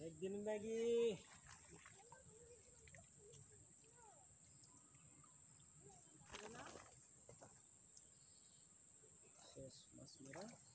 Ekdinin lagi. Ses mas merah.